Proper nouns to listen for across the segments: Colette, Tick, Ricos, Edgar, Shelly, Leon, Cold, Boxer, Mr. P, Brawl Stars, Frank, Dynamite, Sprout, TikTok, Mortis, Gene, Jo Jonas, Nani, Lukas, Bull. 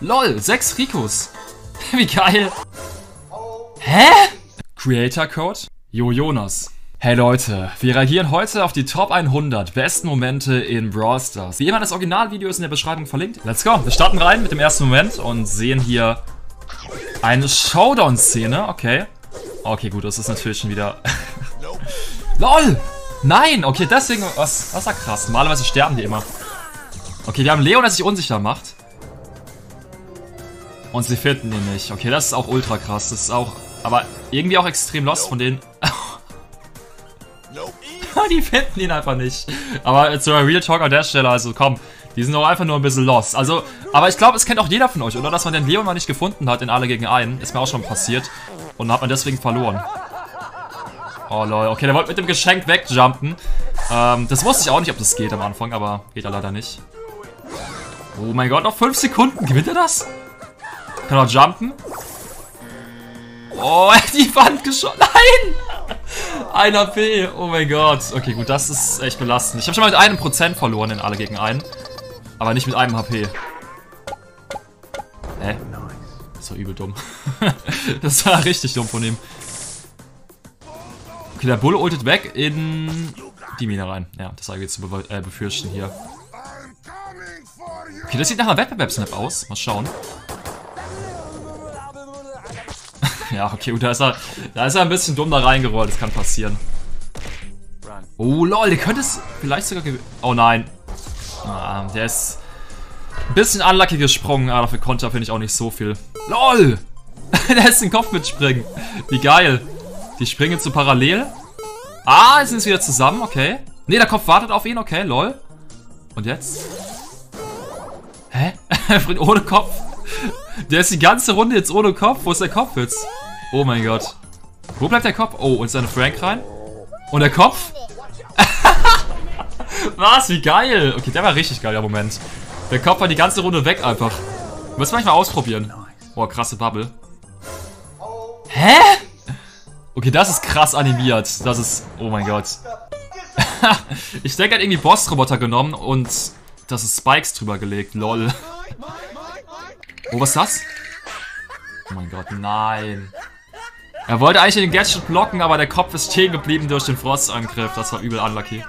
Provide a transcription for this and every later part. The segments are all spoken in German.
LOL, 6 Ricos. Wie geil. Hä? Creator Code? Jo Jonas. Hey Leute, wir reagieren heute auf die Top 100 besten Momente in Brawl Stars. Wie immer, das Originalvideo ist in der Beschreibung verlinkt. Let's go, wir starten rein mit dem ersten Moment und sehen hier eine Showdown-Szene, okay. Okay, gut, das ist natürlich schon wieder... LOL! Nein, okay, deswegen... Was war krass, normalerweise sterben die immer. Okay, wir haben Leon, der sich unsicher macht. Und sie finden ihn nicht. Okay, das ist auch ultra krass, das ist auch... Aber irgendwie auch extrem lost von denen... Die finden ihn einfach nicht. Aber jetzt sogar Real Talk an der Stelle, also komm, die sind doch einfach nur ein bisschen lost. Also, aber ich glaube, es kennt auch jeder von euch, oder? Dass man den Leon mal nicht gefunden hat in alle gegen einen. Ist mir auch schon passiert. Und dann hat man deswegen verloren. Oh lol, okay, der wollte mit dem Geschenk wegjumpen. Das wusste ich auch nicht, ob das geht am Anfang, aber geht er leider nicht. Oh mein Gott, noch 5 Sekunden. Gewinnt er das? Kann er jumpen? Oh, er hat die Wand geschossen. Nein! 1 AP, oh mein Gott. Okay, gut, das ist echt belastend. Ich habe schon mal mit 1% verloren in alle gegen einen. Aber nicht mit einem HP. Hä? Das war übel dumm. Das war richtig dumm von ihm. Okay, der Bull ultet weg in die Mine rein. Ja, das war jetzt zu befürchten hier. Okay, das sieht nach einer Wettbewerbsnap aus. Mal schauen. Ja, okay, gut, da ist er ein bisschen dumm da reingerollt, das kann passieren. Oh lol, der könnte es vielleicht sogar gewinnen. Oh nein. Ah, der ist ein bisschen unlucky gesprungen, aber dafür konnte er, finde ich, auch nicht so viel. LOL! Der lässt den Kopf mitspringen. Wie geil. Die springen zu parallel. Ah, jetzt sind sie wieder zusammen, okay. Ne, der Kopf wartet auf ihn, okay, lol. Und jetzt? Hä? Ohne Kopf. Der ist die ganze Runde jetzt ohne Kopf. Wo ist der Kopf jetzt? Oh mein Gott. Wo bleibt der Kopf? Oh, und seine Frank rein. Und der Kopf? Was? Wie geil. Okay, der war richtig geil, der Moment. Der Kopf war die ganze Runde weg einfach. Müssen wir mal ausprobieren. Boah, krasse Bubble. Hä? Okay, das ist krass animiert. Das ist... Oh mein Gott. Ich denke, er hat irgendwie Boss-Roboter genommen und das ist Spikes drüber gelegt. Lol. Oh, was ist das? Oh mein Gott, nein. Er wollte eigentlich den Gadget blocken, aber der Kopf ist stehen geblieben durch den Frostangriff. Das war übel unlucky.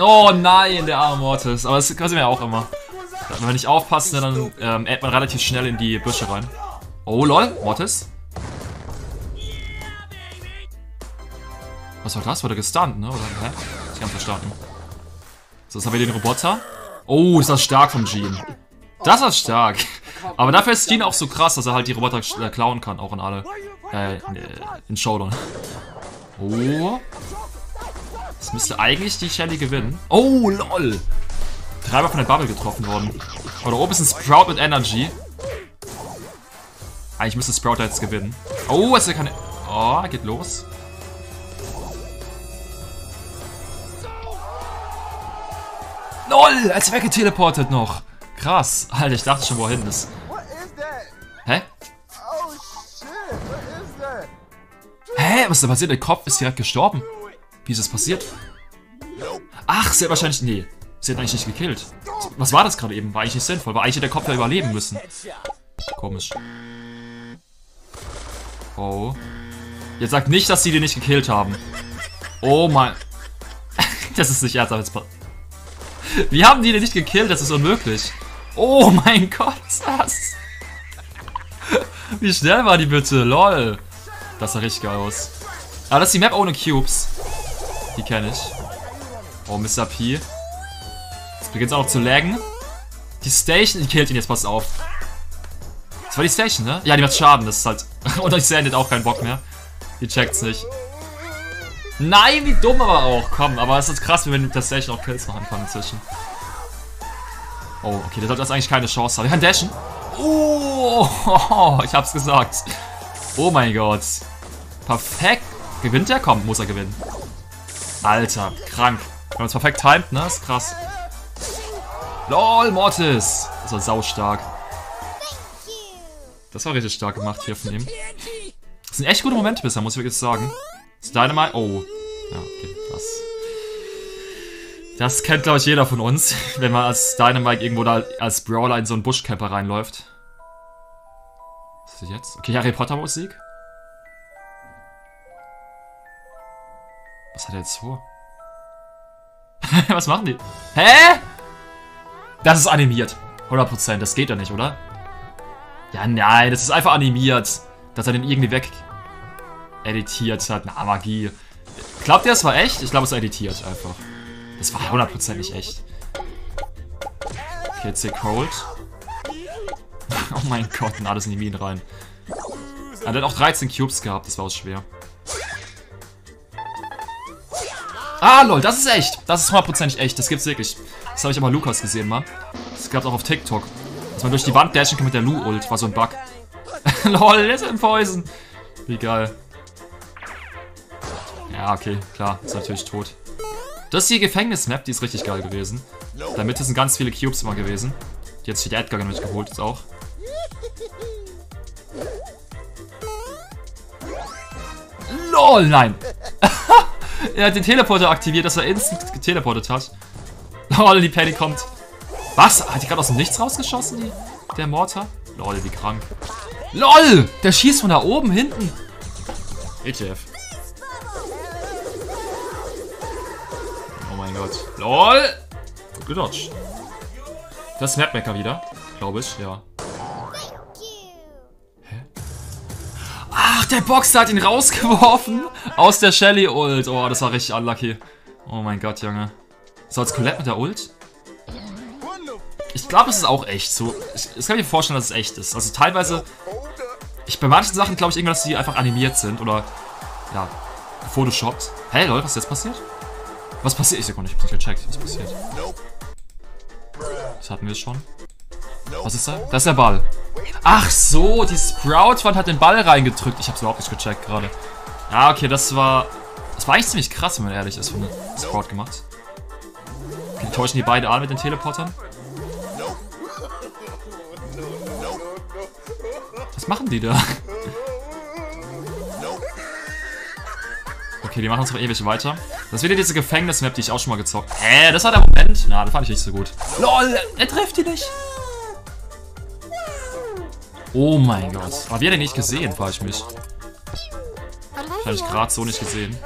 Oh nein, der arme Mortis. Aber das können wir ja auch immer. Wenn wir nicht aufpassen, dann addet man relativ schnell in die Büsche rein. Oh lol, Mortis. Was war das? Wurde gestunt, ne? Oder? Hä? Ich hab's verstanden. So, jetzt haben wir den Roboter. Oh, ist das stark von Gene. Das ist stark. Aber dafür ist Gene auch so krass, dass er halt die Roboter klauen kann, auch in alle. In Showdown. Oh. Das müsste eigentlich die Shelly gewinnen. Oh, lol. Treiber von der Bubble getroffen worden. Oh, da oben ist ein Sprout mit Energy. Eigentlich müsste Sprout da jetzt gewinnen. Oh, ist der keine. Oh, geht los. LOL, er ist weggeteleportet noch. Krass. Alter, ich dachte schon, wo er hinten ist. Hä? Hä? Was ist da passiert? Der Kopf ist direkt gestorben. Wie ist das passiert? Ach, sie hat wahrscheinlich... Nee, sie hat eigentlich nicht gekillt. Was war das gerade eben? War eigentlich nicht sinnvoll. War eigentlich der Kopf ja überleben müssen. Komisch. Oh. Jetzt sagt nicht, dass sie den nicht gekillt haben. Oh mein... Das ist nicht ernsthaft jetzt passiert. Wir haben die denn nicht gekillt, das ist unmöglich. Oh mein Gott, das. Wie schnell war die bitte, lol. Das sah richtig geil aus. Aber das ist die Map ohne Cubes. Die kenne ich. Oh, Mr. P. Jetzt beginnt es auch noch zu laggen. Die Station, die killt ihn jetzt, pass auf. Das war die Station, ne? Ja, die macht Schaden, das ist halt... Und euch sendet auch keinen Bock mehr. Die checkt's nicht. Nein, wie dumm aber auch. Komm, aber es ist krass, wenn wir mit der Station auch Kills machen kann inzwischen. Oh, okay, der sollte das eigentlich keine Chance haben. Wir können dashen. Oh, ich hab's gesagt. Oh mein Gott. Perfekt. Gewinnt der? Komm, muss er gewinnen. Alter, krank. Wenn man es perfekt timet, ne? Ist krass. LOL, Mortis. Das war saustark. Das war richtig stark gemacht hier von ihm. Das sind echt gute Momente bisher, muss ich wirklich sagen. Dynamite. Oh. Ja, okay, das. Das kennt, glaube ich, jeder von uns, wenn man als Dynamite irgendwo da als Brawler in so einen Buschcamper reinläuft. Was ist das jetzt? Okay, Harry Potter Musik. Was hat er jetzt vor? Was machen die? Hä? Das ist animiert. 100%. Das geht ja nicht, oder? Ja, nein. Das ist einfach animiert. Dass er den irgendwie wegeditiert hat. Na, Magie. Glaubt ihr, das war echt? Ich glaube, es war editiert einfach. Das war 100% nicht echt. Okay, jetzt hier Cold. Oh mein Gott, na, das sind die Minen rein. Er hat auch 13 Cubes gehabt. Das war auch schwer. Ah, lol, das ist echt. Das ist 100% echt. Das gibt's wirklich. Das habe ich aber Lukas gesehen, mal. Das gab's auch auf TikTok. Dass man durch die Wand dashen kann mit der Lu-Ult. War so ein Bug. Lol, der ist im Poison. Wie geil. Ja, okay, klar. Ist natürlich tot. Das hier Gefängnis-Map, die ist richtig geil gewesen. Damit sind ganz viele Cubes immer gewesen. Die hat sich der Edgar damit geholt, jetzt auch. Lol, nein. Er hat den Teleporter aktiviert, dass er instant geteleportet hat. Lol, die Penny kommt. Was? Hat die gerade aus dem Nichts rausgeschossen, der Mortar? Lol, wie krank. LOL! Der schießt von da oben, hinten. ETF. Oh mein Gott. LOL! Gut gedodged. Das ist Mapmaker wieder, glaube ich, ja. Ach, der Boxer hat ihn rausgeworfen aus der Shelly-Ult. Oh, das war richtig unlucky. Oh mein Gott, Junge. So, als Colette mit der Ult? Ich glaube, es ist auch echt so. Ich kann mir vorstellen, dass es echt ist. Also teilweise... Bei manchen Sachen glaube ich irgendwann, dass die einfach animiert sind oder... Ja, photoshoppt. Hey, Leute, was ist jetzt passiert? Was passiert? Ich sag mal, ich hab's nicht gecheckt. Was passiert? Das hatten wir schon. Was ist da? Das ist der Ball. Ach so, die Sprout-Wand hat den Ball reingedrückt. Ich hab's überhaupt nicht gecheckt gerade. Ja, okay, das war... Das war eigentlich ziemlich krass, wenn man ehrlich ist, von der Sprout gemacht. Okay, die täuschen die beiden an mit den Teleportern. Was machen die da? Okay, die machen uns noch ewig weiter. Das ist wieder diese Gefängnis-Map, die ich auch schon mal gezockt habe. Das war der Moment. Na, das fand ich nicht so gut. LOL, er trifft die nicht. Oh mein Gott. Aber wir haben den nicht gesehen, frage ich mich. Das habe ich gerade so nicht gesehen.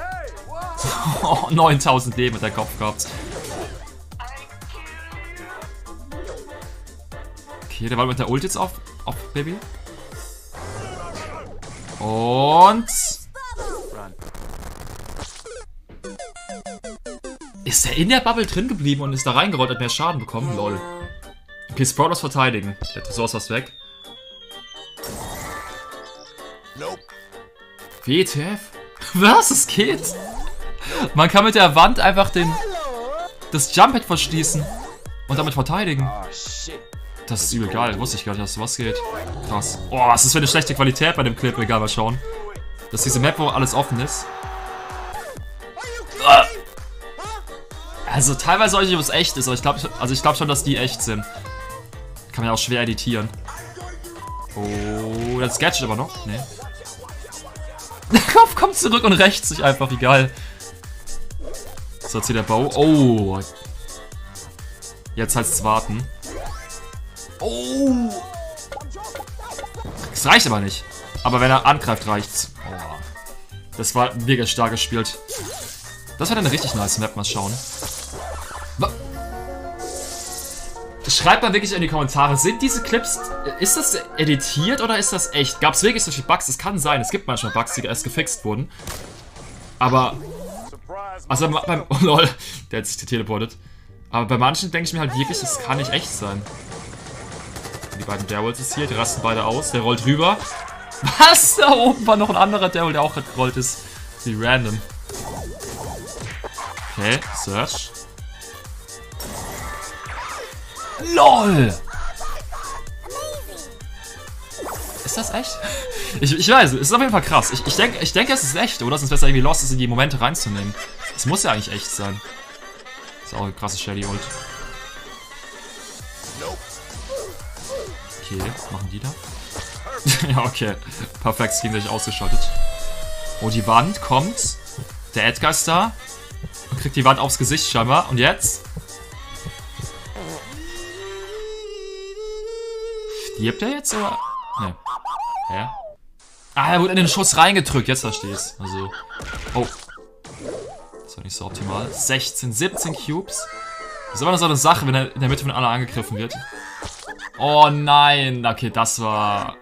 9000 Leben mit der Kopf gehabt. Okay, der war mit der Ult jetzt auf Baby. Und... Ist er in der Bubble drin geblieben und ist da reingerollt, hat mehr Schaden bekommen? Lol. Okay, Sprout muss verteidigen. Der Tresor ist fast weg. WTF? Was? Es geht? Man kann mit der Wand einfach das Jump-Pad verschließen und damit verteidigen. Das ist übel geil. Wusste ich gar nicht, dass sowas geht. Krass. Oh, was ist für eine schlechte Qualität bei dem Clip? Egal, mal schauen. Das ist diese Map, wo alles offen ist. Also teilweise weiß ich nicht, ob es echt ist, aber ich glaube schon, dass die echt sind. Kann man ja auch schwer editieren. Oh, das sketcht aber noch. Nee. Der Kopf kommt zurück und rächt sich einfach, wie geil. So, jetzt hier der Bau. Oh. Jetzt heißt es warten. Oh. Das reicht aber nicht. Aber wenn er angreift, reicht's. Oh. Das war mega stark gespielt. Das war eine richtig nice Map, mal schauen. Schreibt mal wirklich in die Kommentare, sind diese Clips, ist das editiert oder ist das echt? Gab es wirklich solche Bugs? Es kann sein, es gibt manchmal Bugs, die erst gefixt wurden. Aber, also beim, oh lol, der hat sich geteleportet. Aber bei manchen denke ich mir halt wirklich, das kann nicht echt sein. Die beiden Daryls ist hier, die rasten beide aus, der rollt rüber. Was? Da oben war noch ein anderer Daryl, der auch gerollt ist. Wie random. Okay, Search. LOL! Ist das echt? Ich weiß, es ist auf jeden Fall krass. Ich denke, es ist echt, oder? Sonst wäre es irgendwie lost, es in die Momente reinzunehmen. Es muss ja eigentlich echt sein. Ist auch eine krasse Shelly-Ult. Okay, was machen die da? Ja, okay. Perfekt, es ging gleich ausgeschaltet. Oh, die Wand kommt. Der Edgar ist da. Und kriegt die Wand aufs Gesicht scheinbar. Und jetzt? Stirbt er jetzt, oder? Ne. Hä? Ah, er wurde in den Schuss reingedrückt. Jetzt verstehe ich's. Also. Oh. Das war nicht so optimal. 16, 17 Cubes. Das ist aber noch so eine Sache, wenn er in der Mitte von Anna angegriffen wird. Oh nein. Okay, das war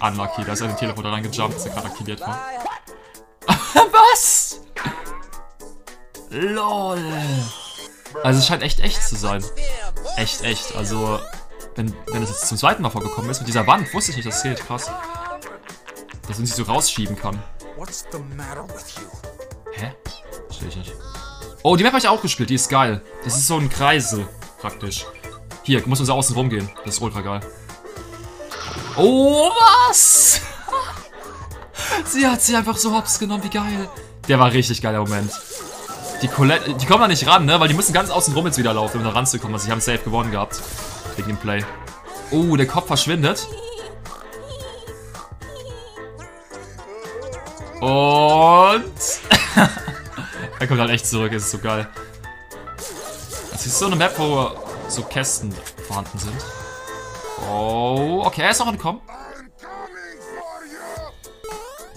unlucky. Da ist er in den Teleporter reingejumpt, der gerade aktiviert war. Was? LOL. Also es scheint echt zu sein. Echt. Also, wenn es jetzt zum zweiten Mal vorgekommen ist, mit dieser Wand, wusste ich nicht, das zählt. Krass. Dass man sie so rausschieben kann. Hä? Verstehe ich nicht. Oh, die Map habe ich auch gespielt, die ist geil. Das ist so ein Kreisel, praktisch. Hier, muss man so außen rumgehen. Das ist ultra geil. Oh, was? Sie hat sie einfach so hops genommen, wie geil. Der war richtig geil, der Moment. Die Colette, die kommen da nicht ran, ne? Weil die müssen ganz außen rum jetzt wieder laufen, um da ranzukommen. Also, die haben safe gewonnen gehabt. Wegen dem Play. Oh, der Kopf verschwindet. Und... er kommt halt echt zurück, ist so geil. Das ist so eine Map, wo so Kästen vorhanden sind. Oh, okay, er ist auch entkommen.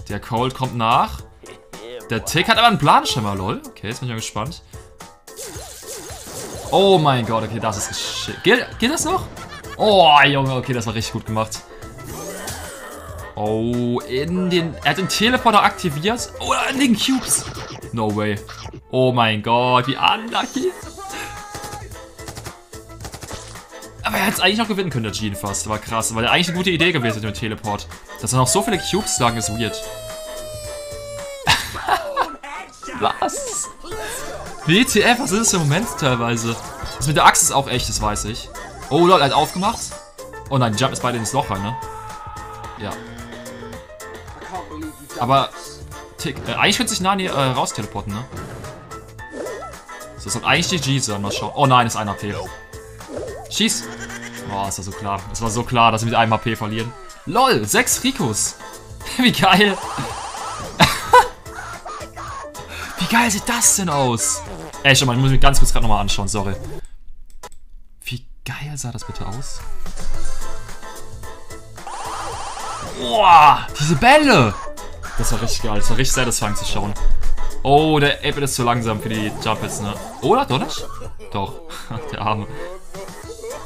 Der Cold kommt nach. Der Tick hat aber einen Plan, scheinbar, lol. Okay, jetzt bin ich mal gespannt. Oh mein Gott, okay, das ist geschickt. Geht das noch? Oh, Junge, okay, das war richtig gut gemacht. Oh, er hat den Teleporter aktiviert. Oh, in den Cubes. No way. Oh mein Gott, wie unlucky. Aber er hätte es eigentlich noch gewinnen können, der Gene fast. War krass, weil er eigentlich eine gute Idee gewesen ist mit dem Teleport. Dass er noch so viele Cubes lagen, ist weird. Was? WTF, was ist das für ein Moment teilweise? Das mit der Axt ist auch echt, das weiß ich. Oh, Leute, er hat aufgemacht. Oh nein, Jump ist beide ins Loch rein, ne? Ja. Aber Tick, eigentlich könnte sich Nani raus teleporten, ne? So, das soll eigentlich GG sein, mal schauen. Oh nein, ist ein HP. Schieß! Oh, ist das so klar. Es war so klar, dass wir mit einem HP verlieren. LOL, 6 Ricos. Wie geil. Wie geil sieht das denn aus? Ey, schon mal, ich muss mich ganz kurz gerade nochmal anschauen, sorry. Wie geil sah das bitte aus? Boah, diese Bälle! Das war richtig geil, das war richtig satisfying zu schauen. Oh, der Apple ist zu langsam für die Jump-Hits, ne? Oder? Doch nicht? Doch, der Arme.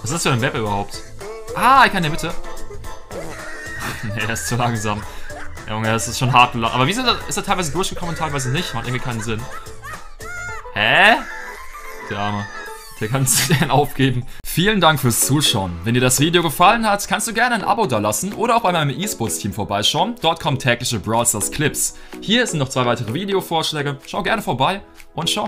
Was ist das für ein Web überhaupt? Ah, ich kann der Mitte. Nee, der ist zu langsam. Junge, das ist schon hart. Aber wieso ist er teilweise durchgekommen und teilweise nicht? Macht irgendwie keinen Sinn. Hä? Der Arme. Der kann es gern aufgeben. Vielen Dank fürs Zuschauen. Wenn dir das Video gefallen hat, kannst du gerne ein Abo dalassen oder auch bei meinem E-Sports-Team vorbeischauen. Dort kommen tägliche Brawl Stars Clips. Hier sind noch 2 weitere Videovorschläge. Schau gerne vorbei und ciao.